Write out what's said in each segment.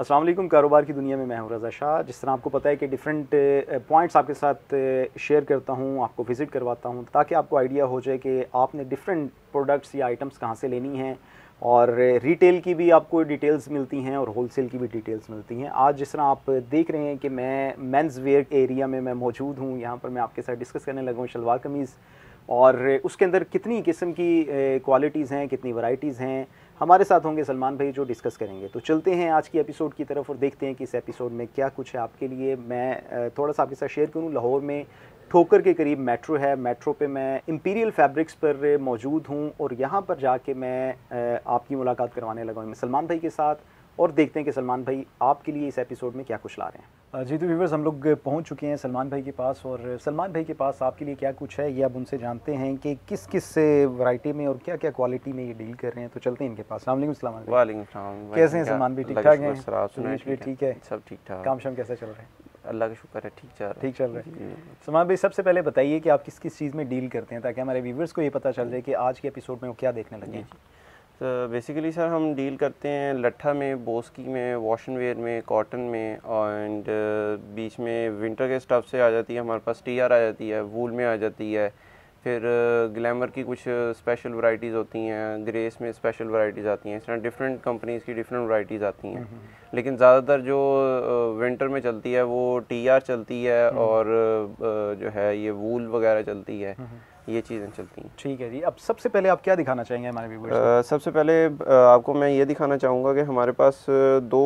अस्सलाम वालेकुम, कारोबार की दुनिया में मैं हूं रज़ा शाह। जिस तरह आपको पता है कि डिफरेंट पॉइंट्स आपके साथ शेयर करता हूं, आपको विज़िट करवाता हूं ताकि आपको आइडिया हो जाए कि आपने डिफरेंट प्रोडक्ट्स या आइटम्स कहां से लेनी हैं, और रिटेल की भी आपको डिटेल्स मिलती हैं और होलसेल की भी डिटेल्स मिलती हैं। आज जिस तरह आप देख रहे हैं कि मैं मेंस वेयर एरिया में मैं मौजूद हूँ, यहाँ पर मैं आपके साथ डिस्कस करने लगा हूँ शलवार कमीज़, और उसके अंदर कितनी किस्म की क्वालिटीज़ हैं, कितनी वैरायटीज़ हैं। हमारे साथ होंगे सलमान भाई जो डिस्कस करेंगे। तो चलते हैं आज की एपिसोड की तरफ और देखते हैं कि इस एपिसोड में क्या कुछ है आपके लिए। मैं थोड़ा सा आपके साथ शेयर करूं, लाहौर में ठोकर के करीब मेट्रो है, मेट्रो पे मैं इंपीरियल फैब्रिक्स पर मौजूद हूं और यहां पर जाके मैं आपकी मुलाकात करवाने लगा हूं सलमान भाई के साथ, और देखते हैं कि सलमान भाई आपके लिए इस एपिसोड में क्या कुछ ला रहे हैं। जी तो व्यूअर्स, हम लोग पहुंच चुके हैं सलमान भाई के पास, और सलमान भाई के पास आपके लिए क्या कुछ है ये अब उनसे जानते हैं कि किस किस से वैरायटी में और क्या क्या क्वालिटी में ये डील कर रहे हैं। तो चलते हैं इनके पास। अस्सलाम वालेकुम सलमान भाई। वालेकुम सलाम, कैसे हैं सलमान भाई? ठीक ठाक हैं? ठीक है, सब ठीक ठाक। काम शाम कैसा चल रहा है? अल्लाह का शुक्र है, ठीक चल रहा है। सलमान भाई सबसे पहले बताइए कि आप किस किस चीज़ में डील करते हैं ताकि हमारे व्यूअर्स को ये पता चल जाए कि आज के एपिसोड में वो क्या देखने लगे। तो बेसिकली सर हम डील करते हैं लट्ठा में, बोस्की में, वॉशन वेयर में, कॉटन में, एंड बीच में विंटर के स्टफ़ से आ जाती है हमारे पास, टीआर आ जाती है, वूल में आ जाती है, फिर ग्लैमर की कुछ स्पेशल वैरायटीज़ होती हैं, ग्रेस में स्पेशल वैरायटीज़ आती हैं। इस तरह डिफरेंट कंपनीज़ की डिफरेंट वैरायटीज़ आती हैं, लेकिन ज़्यादातर जो विंटर में चलती है वो टीआर चलती है, और जो है ये वूल वगैरह चलती है, ये चीज़ें चलती हैं। ठीक है जी, अब सबसे पहले आप क्या दिखाना चाहेंगे हमारे व्यूअर्स? सबसे पहले आपको मैं ये दिखाना चाहूँगा कि हमारे पास दो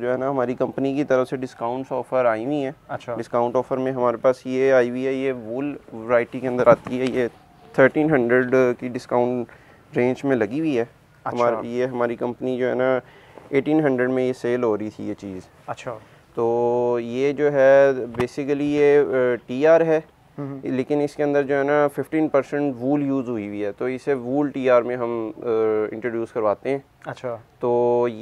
जो है ना हमारी कंपनी की तरफ से डिस्काउंट ऑफ़र आई हुई हैं। अच्छा। डिस्काउंट ऑफ़र में हमारे पास ये आई हुई है, ये वूल वैरायटी के अंदर आती है, ये 1300 की डिस्काउंट रेंज में लगी हुई है। अच्छा। हमारी कंपनी जो है ना 1800 में ये सेल हो रही थी ये चीज़। अच्छा। तो ये जो है बेसिकली ये टीआर है, लेकिन इसके अंदर जो है ना 15% वूल यूज़ हुई हुई है, तो इसे वूल टीआर में हम इंट्रोड्यूस करवाते हैं। अच्छा। तो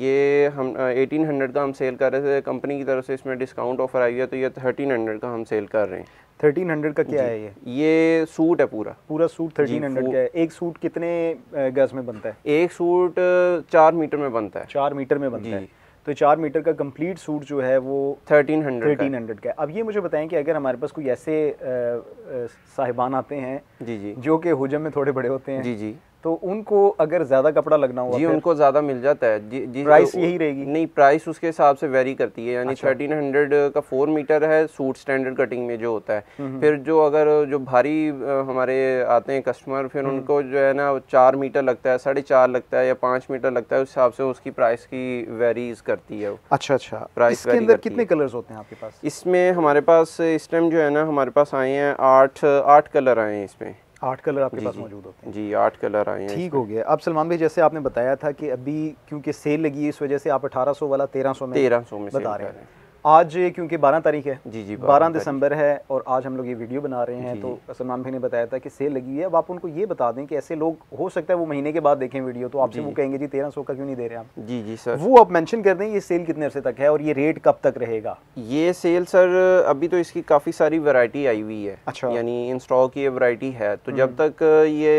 ये हम 1800 का हम सेल कर रहे थे, कंपनी की तरफ से इसमें डिस्काउंट ऑफर आई है, तो ये 1300 का हम सेल कर रहे हैं। 1300 का क्या है? ये सूट है, पूरा सूट 1300 का है। एक सूट कितने गज में बनता है? एक सूट 4 मीटर में बनता है। 4 मीटर में बनता है, तो 4 मीटर का कंप्लीट सूट जो है वो 1300 का है। अब ये मुझे बताएं कि अगर हमारे पास कोई ऐसे साहिबान आते हैं जी जो कि हुजम में थोड़े बड़े होते हैं जी, तो उनको अगर ज़्यादा कपड़ा लगना हो जी उनको ज़्यादा मिल जाता है जी। प्राइस यही रहेगी? नहीं, प्राइस उसके हिसाब से वेरी करती है, यानी 1300 का 4 मीटर है सूट स्टैंडर्ड कटिंग में जो होता है। फिर जो अगर जो भारी हमारे आते हैं कस्टमर, फिर उनको जो है ना 4 मीटर लगता है, 4.5 लगता है, या 5 मीटर लगता है, उस हिसाब से उसकी प्राइस की वेरीज करती है। अच्छा अच्छा। प्राइस के अंदर कितने कलर्स होते हैं आपके पास? इसमें हमारे पास इस टाइम जो है ना हमारे पास आए हैं 8 कलर आए हैं इसमें। 8 कलर आपके पास मौजूद होते हैं जी? 8 कलर आए हैं। ठीक हो गया। अब सलमान भाई जैसे आपने बताया था कि अभी क्योंकि सेल लगी है इस वजह से आप 1800 वाला 1300 में बता रहे हैं। आज क्योंकि 12 तारीख है जी जी, 12 दिसंबर है और आज हम लोग ये वीडियो बना रहे हैं, तो सलमान भाई ने बताया था कि सेल लगी है। अब आप उनको ये बता दें कि ऐसे लोग हो सकता है वो महीने के बाद देखें वीडियो, तो आपसे वो कहेंगे जी 1300 का क्यों नहीं दे रहे आप? जी जी सर। वो आप मेंशन कर दें ये सेल कितने अरसे तक है और ये रेट कब तक रहेगा? ये सेल सर अभी तो इसकी काफ़ी सारी वैरायटी आई हुई है। अच्छा। यानी इन स्टॉक ये वैरायटी है, तो जब तक ये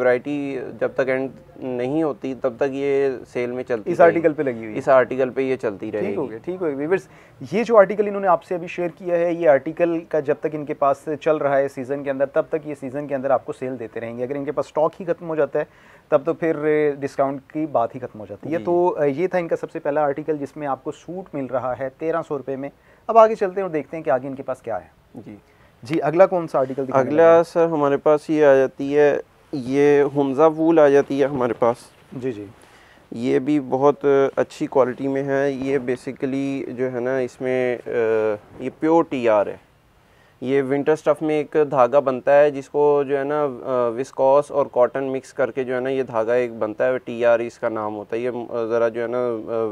वैरायटी जब तक एंड नहीं होती तब तक ये सेल में चलती, इस आर्टिकल पे लगी हुई, इस आर्टिकल पे ये चलती रहेगी। ठीक हो गया, ठीक हो गया। व्यूअर्स, ये जो आर्टिकल इन्होंने आपसे अभी शेयर किया है, ये आर्टिकल का जब तक इनके पास चल रहा है सीज़न के अंदर, तब तक ये सीज़न के अंदर आपको सेल देते रहेंगे। अगर इनके पास स्टॉक ही खत्म हो जाता है तब तो फिर डिस्काउंट की बात ही खत्म हो जाती है। तो ये था इनका सबसे पहला आर्टिकल जिसमें आपको सूट मिल रहा है 1300 रुपये में। अब आगे चलते हैं और देखते हैं कि आगे इनके पास क्या है। जी जी, अगला कौन सा आर्टिकल? अगला सर हमारे पास ये आ जाती है, ये हमजा वूल आ जाती है हमारे पास जी जी। ये भी बहुत अच्छी क्वालिटी में है, ये बेसिकली जो है ना इसमें ये प्योर टीआर है। ये विंटर स्टफ़ में एक धागा बनता है जिसको जो है ना विस्कॉस और कॉटन मिक्स करके जो है ना ये धागा एक बनता है, टीआर इसका नाम होता है। ये ज़रा जो है ना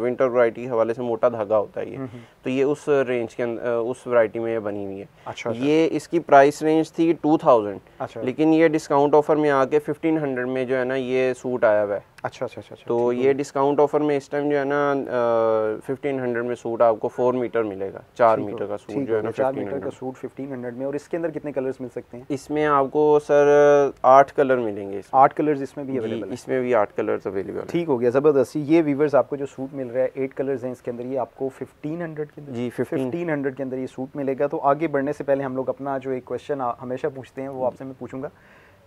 विंटर वैरायटी के हवाले से मोटा धागा होता है ये, तो ये उस रेंज के उस वैरायटी में ये बनी हुई है। अच्छा। ये इसकी प्राइस रेंज थी 2000। अच्छा। लेकिन ये डिस्काउंट ऑफर में आके 1500 में जो है ना ये सूट आया हुआ है। अच्छा अच्छा अच्छा। तो ये डिस्काउंट ऑफर में इस टाइम जो है ना 1500 में सूट आपको 4 मीटर मिलेगा, 4 मीटर का सूट जो है ना 4 मीटर का सूट 1500 में। और इसके अंदर कितने कलर्स मिल सकते हैं? इसमें आपको सर 8 कलर मिलेंगे। 8 कलर्स इसमें भी अवेलेबल? इसमें भी 8 कलर्स अवेलेबल। ठीक हो गया, ज़बरदस्ती। ये वीवर्स आपको जो सूट मिल रहा है 8 कलर्स हैं इसके अंदर, ये आपको 1500 के अंदर, जी 1500 के अंदर ये सूट मिलेगा। तो आगे बढ़ने से पहले हम लोग अपना जो एक क्वेश्चन हमेशा पूछते हैं वो आपसे मैं पूछूंगा।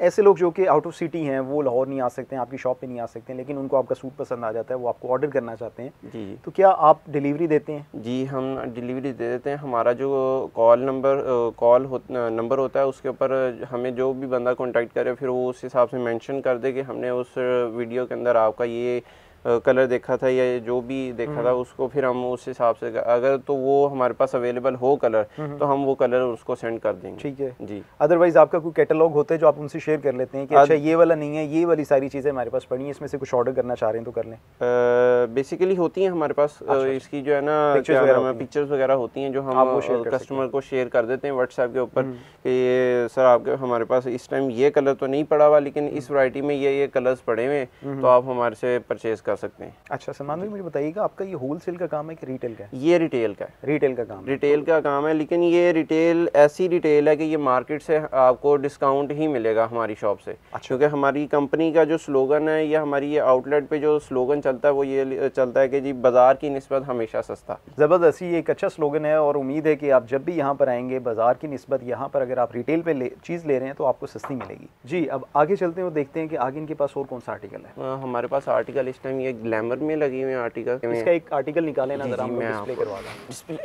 ऐसे लोग जो कि आउट ऑफ सिटी हैं, वो लाहौर नहीं आ सकते हैं, आपकी शॉप पे नहीं आ सकते हैं, लेकिन उनको आपका सूट पसंद आ जाता है, वो आपको ऑर्डर करना चाहते हैं, जी तो क्या आप डिलीवरी देते हैं? जी हम डिलीवरी दे देते हैं। हमारा जो कॉल नंबर होता है उसके ऊपर हमें जो भी बंदा कॉन्टैक्ट करे फिर वो उस हिसाब से मेंशन कर दे कि हमने उस वीडियो के अंदर आपका ये कलर देखा था या जो भी देखा था उसको, फिर हम उस हिसाब से अगर तो वो हमारे पास अवेलेबल हो कलर तो हम वो कलर उसको सेंड कर देंगे। ठीक है जी। अदरवाइज आपका कोई कैटलॉग होता है जो आप उनसे शेयर कर लेते हैं कि अच्छा ये वाला नहीं है, ये वाली सारी चीज़ें हमारे पास पड़ी हैं, इसमें से कुछ ऑर्डर करना चाह रहे हैं तो कर लें? बेसिकली होती हैं हमारे पास, इसकी जो है ना पिक्चर्स वगैरह होती हैं जो हम कस्टमर को शेयर कर देते हैं व्हाट्सएप के ऊपर कि सर आपके हमारे पास इस टाइम ये कलर तो नहीं पड़ा हुआ लेकिन इस वैरायटी में ये कलर्स पड़े हुए हैं तो आप हमारे से परचेज कर सकते हैं। अच्छा सलमान भाई मुझे बताइएगा आपका ये होलसेल का काम है कि रिटेल का है? ये रिटेल का है। रिटेल का काम, रिटेल का काम है, लेकिन ये रिटेल ऐसी रिटेल है कि ये मार्केट से आपको डिस्काउंट ही मिलेगा हमारी शॉप से। अच्छा। क्योंकि हमारी कंपनी का जो स्लोगन है या हमारी ये आउटलेट पे जो स्लोगन चलता है वो ये चलता है कि जी बाजार की निस्बत हमेशा सस्ता। ज़बरदस्त, ये एक अच्छा स्लोगन है और उम्मीद है कि आप जब भी यहाँ पर आएंगे बाजार की निस्बत यहाँ पर अगर आप रिटेल पे चीज़ ले रहे हैं तो आपको सस्ती मिलेगी। जी अब आगे चलते हैं और देखते हैं कि आगे इनके पास और कौन सा आर्टिकल है। हमारे पास आर्टिकल इस टाइम ये ग्लैमर में लगी हुई आर्टिकल, इसका एक आर्टिकल निकाले ना जरा, मैं डिस्प्ले करवा दूं। डिस्प्ले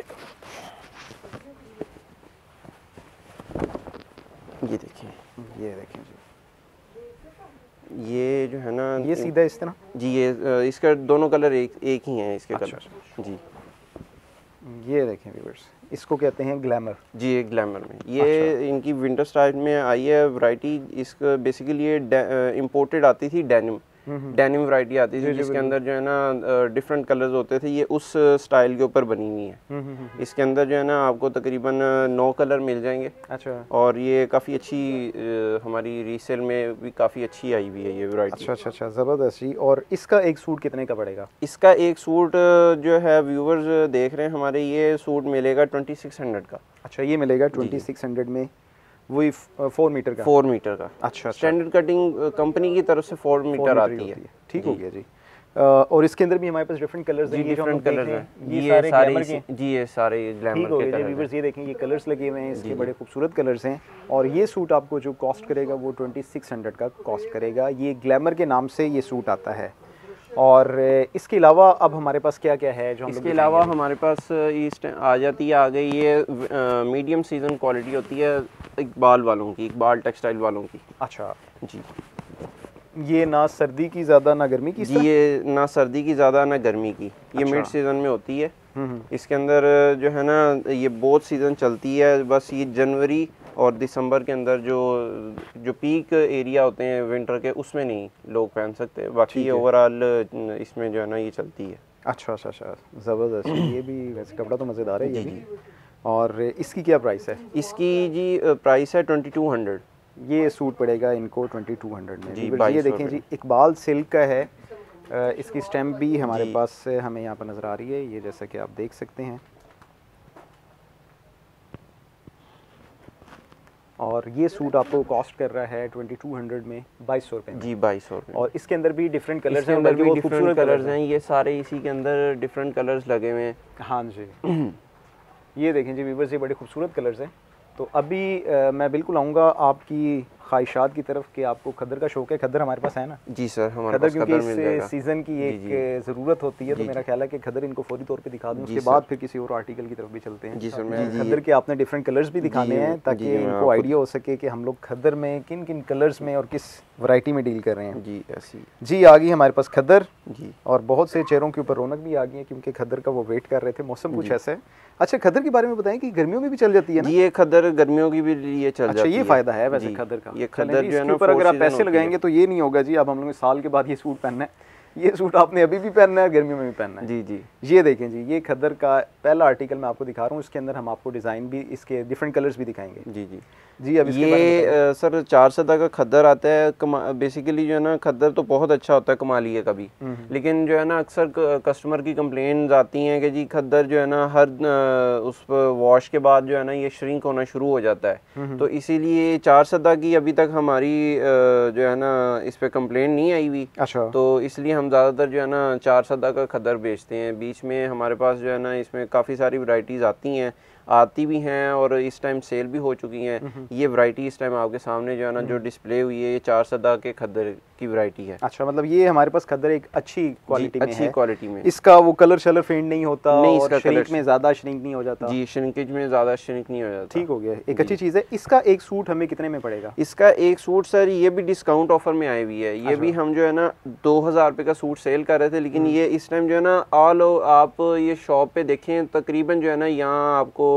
ये देखिए, ये देखिए जी, ये जो है ना ये सीधा इस तरह जी, ये इसका दोनों कलर एक ही हैं इसके। अच्छा, कलर जी ये देखें व्यूअर्स, इसको कहते हैं ग्लैमर। जी ये ग्लैमर में ये इनकी विंटर स्टाइल में आई है वैरायटी। इसका बेसिकली ये इंपोर्टेड आती थी, डेनिम वैरायटी आती थी जिसके अंदर जो है ना डिफरेंट कलर्स होते थे। ये उस स्टाइल के ऊपर बनी हुई है। इसके अंदर जो है ना आपको तकरीबन 9 कलर मिल जाएंगे। अच्छा। और ये काफ़ी अच्छी हमारी रीसेल में भी काफ़ी अच्छी आई हुई है ये वैरायटी। अच्छा अच्छा अच्छा, ज़बरदस्त। और इसका एक सूट कितने का पड़ेगा? इसका एक सूट जो है व्यूवर्स देख रहे हैं हमारे, ये सूट मिलेगा 2600 का। अच्छा ये मिलेगा 2600 में, वही 4 मीटर का। 4 मीटर का। अच्छा, स्टैंडर्ड कटिंग कंपनी की तरफ से 4 मीटर आती है। ठीक हो गया जी। और इसके अंदर भी हमारे पास डिफरेंट कलर्स हैं, ये सारे जी ये सारे ग्लैमर के कलर हैं व्यूअर्स। ये देखें ये कलर्स लगे हुए हैं, इसके बड़े खूबसूरत कलर्स हैं। और ये सूट आपको जो कॉस्ट करेगा वो 2600 का कॉस्ट करेगा। ये ग्लैमर के नाम से ये सूट आता है। और इसके अलावा अब हमारे पास क्या क्या है जो हम इसके अलावा हमारे पास ईस्ट आ जाती है? आगे ये मीडियम सीजन क्वालिटी होती है इकबाल वालों की, इकबाल टेक्सटाइल वालों की। अच्छा जी। ये ना सर्दी की ज़्यादा ना गर्मी की? ये ना सर्दी की ज़्यादा ना गर्मी की। ये अच्छा। मिड सीज़न में होती है। इसके अंदर जो है ना ये बहुत सीज़न चलती है, बस ये जनवरी और दिसंबर के अंदर जो पीक एरिया होते हैं विंटर के उसमें नहीं लोग पहन सकते, बाकी ओवरऑल इसमें जो है ना ये चलती है। अच्छा अच्छा अच्छा, ज़बरदस्त। ये भी वैसे कपड़ा तो मज़ेदार है। ये भी। और इसकी क्या प्राइस है? इसकी जी प्राइस है 2200। ये सूट पड़ेगा इनको 2200 में। ये देखें जी, इकबाल सिल्क का है। इसकी स्टैम्प भी हमारे पास हमें यहाँ पर नज़र आ रही है, ये जैसा कि आप देख सकते हैं। और ये सूट आपको कॉस्ट कर रहा है 2200 में, 2200 रुपये। जी 2200 रुपये। और इसके अंदर भी डिफरेंट कलर्स हैं, अंदर भी खूबसूरत कलर्स हैं। ये सारे इसी के अंदर डिफरेंट कलर्स लगे हुए हैं। हाँ जी। ये देखें जी व्यूअर्स, ये बड़े खूबसूरत कलर्स हैं। तो अभी मैं बिल्कुल आऊँगा आपकी ख्वाहिशात की तरफ कि आपको खदर का शौक है। खदर हमारे पास है ना? जी सर, हमारे पास खदर मिल जाएगा। सीज़न की एक ज़रूरत होती है, तो मेरा ख्याल है कि खदर इनको फौरी तौर पे दिखा दूँ, उसके बाद फिर किसी और आर्टिकल की तरफ भी चलते हैं। जी सर, मैं खदर के आपने डिफरेंट कलर्स भी दिखाने हैं ताकि इनको आइडिया हो सके कि हम लोग खदर में किन किन कलर्स में और किस वैरायटी में डील कर रहे हैं। जी ऐसी जी आ गई हमारे पास खदर जी। और बहुत से चेहरों के ऊपर रौनक भी आ गई है क्योंकि खदर का वो वेट कर रहे थे, मौसम कुछ ऐसा है। अच्छा खदर के बारे में बताएं कि गर्मियों में भी चल जाती है ना? ये खदर गर्मियों की भी ये चल जाती है। अच्छा ये फ़ायदा है वैसे खदर का, ये खदर जो है ना ऊपर अगर आप पैसे लगाएंगे तो ये नहीं होगा जी अब हम लोग साल के बाद ये सूट पहनना है, ये सूट आपने अभी भी पहनना है, गर्मियों में भी पहनना है। जी जी, ये देखें जी, ये खदर का पहला आर्टिकल मैं आपको दिखा रहा हूँ। इसके अंदर हम आपको डिज़ाइन भी, इसके डिफरेंट कलर्स भी दिखाएंगे। जी जी जी। अब ये सर 400 का खदर आता है। बेसिकली जो है ना, खदर तो बहुत अच्छा होता है, कमाली है कभी, लेकिन जो है ना अक्सर कस्टमर की कंप्लेंट्स आती हैं कि जी खदर जो है ना हर उस वॉश के बाद जो है ना ये श्रिंक होना शुरू हो जाता है। तो इसीलिए 400 की अभी तक हमारी जो है ना इस पर कंप्लेंट नहीं आई हुई। अच्छा। तो इसलिए हम ज़्यादातर जो है ना 400 का खदर बेचते हैं। बीच में हमारे पास जो है ना इसमें काफ़ी सारी वैरायटीज़ आती भी हैं और इस टाइम सेल भी हो चुकी हैं। ये वैरायटी इस टाइम आपके सामने जो है ना जो डिस्प्ले हुई है, ये 400 के खदर की वैरायटी है। अच्छा, मतलब ये हमारे पास खदर एक अच्छी क्वालिटी में है। क्वालिटी में इसका वो कलर शलर फेंट नहीं होता, नहीं, और इसका श्रिंक में ज़्यादा श्रिंक नहीं हो जाता। जी, श्रिंकेज में ज़्यादा श्रिंक नहीं हो जाता। ठीक हो गया, एक अच्छी चीज़ है। इसका एक सूट हमें कितने में पड़ेगा? इसका एक सूट सर ये भी डिस्काउंट ऑफर में आई हुई है। ये भी हम जो है ना 2000 रुपये का सूट सेल कर रहे थे, लेकिन ये इस टाइम जो है ना ऑल आप ये शॉप पे देखें तकरीबन जो है ना यहाँ आपको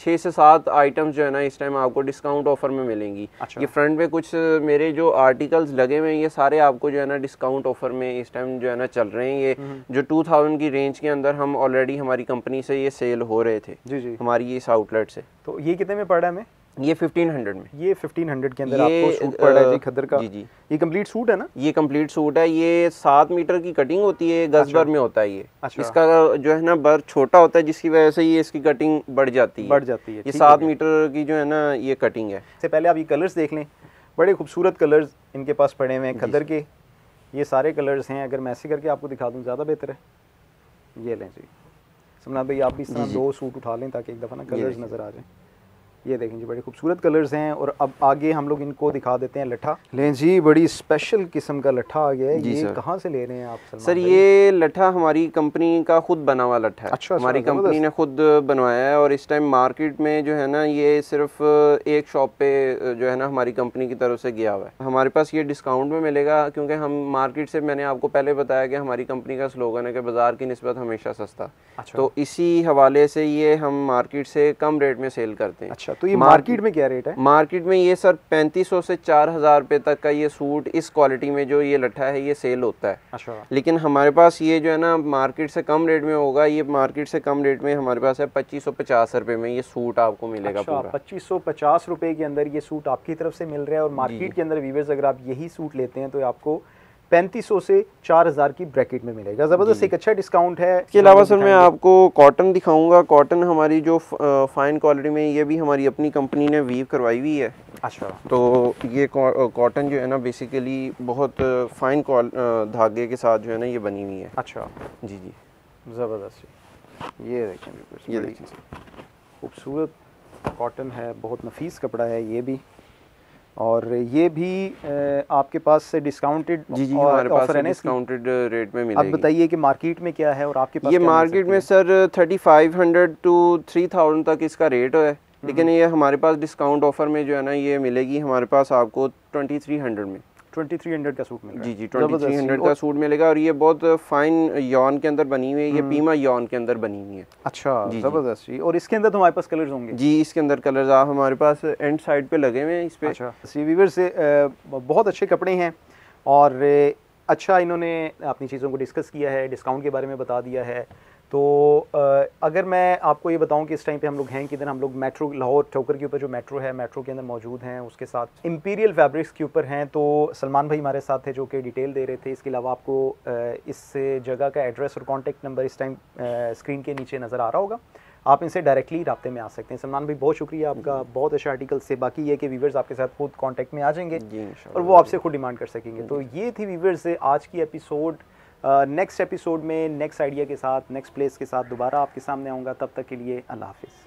6 से 7 आइटम्स जो है ना इस टाइम आपको डिस्काउंट ऑफर में मिलेंगी। अच्छा। ये फ्रंट पे कुछ मेरे जो आर्टिकल्स लगे हुए हैं, ये सारे आपको जो है ना डिस्काउंट ऑफर में इस टाइम जो है ना चल रहे हैं। ये जो 2000 की रेंज के अंदर हम ऑलरेडी हमारी कंपनी से ये सेल हो रहे थे। जी जी। हमारी इस आउटलेट से। तो ये कितने में पड़ा है हमें? ये 1500 में, ये 1500 के अंदर आपको सूट पड़ रहा है जी, खदर का। जी जी। ये कंप्लीट सूट है ना? ये कंप्लीट सूट है। ये 7 मीटर की कटिंग होती है, 10 भर में होता है ये। अच्छा। इसका जो है ना बर छोटा होता है, जिसकी वजह से ये इसकी कटिंग बढ़ जाती है। ये 7 मीटर की जो है ना ये कटिंग है। इससे पहले आप ये कलर्स देख लें, बड़े खूबसूरत कलर्स इनके पास पड़े हुए हैं खदर के। ये सारे कलर्स हैं, अगर मैं ऐसे करके आपको दिखा दूँ ज़्यादा बेहतर है। ये लें जी सलमान भाई, आप भी इस तरह 2 सूट उठा लें ताकि एक दफ़ा ना कलर्स नज़र आ जाएँ। ये देखें जी, बड़े खूबसूरत कलर्स हैं। और अब आगे हम लोग इनको दिखा देते हैं लट्ठा। लें जी, बड़ी स्पेशल किस्म का लट्ठा आ गया है। ये कहाँ से ले रहे हैं आप सलमान सर? ये लट्ठा हमारी कंपनी का खुद बना हुआ लट्ठा है। अच्छा, हमारी कंपनी ने खुद बनवाया है। और इस टाइम मार्केट में जो है ना ये सिर्फ एक शॉप पे जो है ना हमारी कंपनी की तरफ से गया हुआ है। हमारे पास ये डिस्काउंट में मिलेगा क्योंकि हम मार्केट से, मैंने आपको पहले बताया कि हमारी कंपनी का स्लोगन है कि बाजार की निस्बत हमेशा सस्ता। तो इसी हवाले से ये हम मार्केट से कम रेट में सेल करते हैं। तो ये मार्केट में क्या रेट है? मार्केट में ये सर 3500 से 4000 रुपए तक का ये सूट इस क्वालिटी में जो ये लट्ठा है ये सेल होता है। अच्छा। लेकिन हमारे पास ये जो है ना मार्केट से कम रेट में होगा। ये मार्केट से कम रेट में हमारे पास है 2550 रुपए में ये सूट आपको मिलेगा। अच्छा, पूरा 2550 रुपए के अंदर ये सूट आपकी तरफ से मिल रहा है। और मार्केट के अंदर व्यूअर्स अगर आप यही सूट लेते हैं तो आपको 3500 से 4000 की ब्रैकेट में मिलेगा। ज़बरदस्त एक अच्छा डिस्काउंट है। इसके अलावा सर मैं आपको कॉटन दिखाऊंगा। कॉटन हमारी जो फाइन क्वालिटी में, ये भी हमारी अपनी कंपनी ने वीव करवाई हुई है। अच्छा। तो ये कॉटन जो है ना बेसिकली बहुत फाइन धागे के साथ जो है ना ये बनी हुई है। अच्छा जी जी, ज़बरदस्त। ये देखें, ये देखें, खूबसूरत कॉटन है, बहुत नफीस कपड़ा है ये भी। और ये भी आपके पास डिस्काउंटेड ऑफर है ना? डिस्काउंटेड रेट में मिलेगी। अब बताइए कि मार्केट में क्या है और आपके पास? ये मार्केट में सर 3500 to 3000 तक इसका रेट है, लेकिन ये हमारे पास डिस्काउंट ऑफर में जो है ना ये मिलेगी हमारे पास आपको 2300 में। 2300 का सूट मिलेगा। जी जी, 2300 का सूट मिलेगा। और ये बहुत फाइन यॉन के अंदर बनी हुई है, ये पीमा यॉन के अंदर बनी हुई है। अच्छा, जबरदस्त। और इसके अंदर तो हमारे पास कलर्स होंगे। जी, इसके अंदर कलर्स आप हमारे पास एंड साइड पे लगे हुए हैं इस पे। अच्छा। व्यूअर्स, बहुत अच्छे कपड़े हैं और अच्छा इन्होंने अपनी चीज़ों को डिस्कस किया है, डिस्काउंट के बारे में बता दिया है। तो अगर मैं आपको ये बताऊं कि इस टाइम पे हम लोग हैं किधर, हम लोग मेट्रो लाहौर ठोकर के ऊपर जो मेट्रो है, मेट्रो के अंदर मौजूद हैं। उसके साथ इंपीरियल फैब्रिक्स के ऊपर हैं। तो सलमान भाई हमारे साथ थे जो कि डिटेल दे रहे थे। इसके अलावा आपको इस जगह का एड्रेस और कॉन्टैक्ट नंबर इस टाइम स्क्रीन के नीचे नज़र आ रहा होगा। आप इनसे डायरेक्टली रब्ते में आ सकते हैं। सलमान भाई बहुत शुक्रिया आपका, बहुत अच्छा आर्टिकल से। बाकी ये कि व्यूअर्स आपके साथ खुद कॉन्टैक्ट में आ जाएंगे और वो आपसे खुद डिमांड कर सकेंगे। तो ये थी व्यूअर्स आज की एपिसोड। नेक्स्ट एपिसोड में नेक्स्ट आइडिया के साथ, नेक्स्ट प्लेस के साथ दोबारा आपके सामने आऊँगा। तब तक के लिए अल्लाह हाफिज़।